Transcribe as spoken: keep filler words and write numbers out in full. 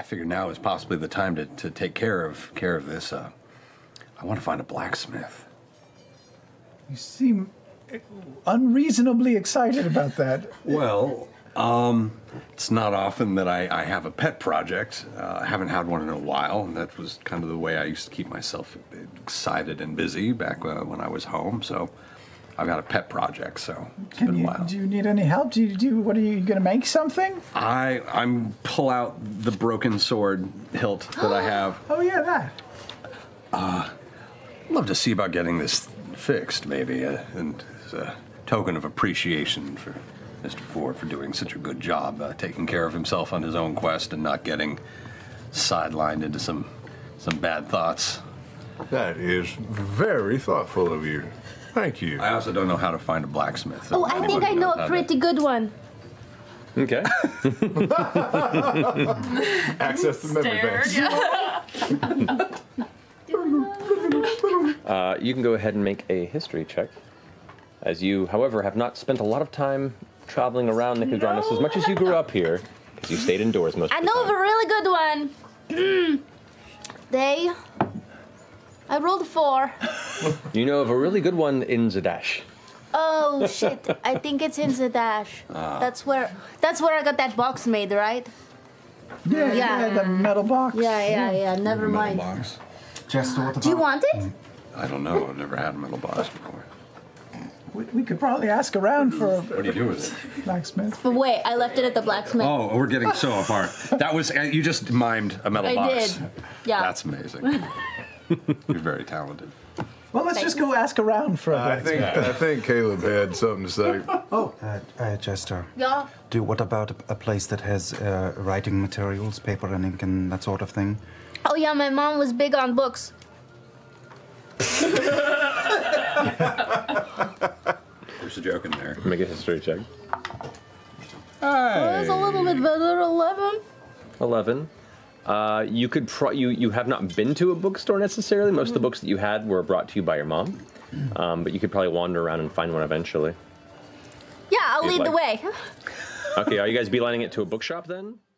I figure now is possibly the time to, to take care of care of this. Uh, I want to find a blacksmith. You seem unreasonably excited about that. Well, um, it's not often that I, I have a pet project. Uh, I haven't had one in a while, and that was kind of the way I used to keep myself excited and busy back uh, when I was home. So I've got a pet project, so it's Can been you, a while. Do you need any help? Do you do? What are you, you gonna make something? I I'm pull out the broken sword hilt that I have. Oh yeah, that. Uh, love to see about getting this fixed, maybe, uh, and as a token of appreciation for Mister Ford for doing such a good job uh, taking care of himself on his own quest and not getting sidelined into some some bad thoughts. That is very thoughtful of you. Thank you. I also don't know how to find a blacksmith. So oh, I think I know a pretty to... good one. Okay. Access the memory banks. uh, you can go ahead and make a history check, as you, however, have not spent a lot of time traveling around Nicodranas no. as much as you grew up here, because you stayed indoors most I of the time. I know of a really good one. Mm. They... I rolled a four. You know of a really good one in Zadash. Oh shit! I think it's in Zadash. Uh, that's where. That's where I got that box made, right? Yeah, yeah, yeah the metal box. Yeah, yeah, yeah. Never metal mind. Box. Jester, what the? Do you want it? I don't know. I've never had a metal box before. We, we could probably ask around for. A, what do you do with it? Blacksmith. But wait, I left it at the blacksmith. Oh, we're getting so apart. That was you just mimed a metal I box. I did. Yeah. That's amazing. You're very talented. Well, let's Thank just go ask around for a uh, I think I think Caleb had something to say. Oh, uh, uh, Jester. Yeah. Do what about a place that has uh, writing materials, paper and ink, and that sort of thing? Oh yeah, my mom was big on books. There's a joke in there. Make a history check. Hey. Well, it was a little bit better. Eleven. Eleven. Uh, you could pro you you have not been to a bookstore necessarily. Most mm-hmm. of the books that you had were brought to you by your mom, um, but you could probably wander around and find one eventually. Yeah, I'll You'd lead like. the way. Okay, are you guys beelining it to a bookshop then?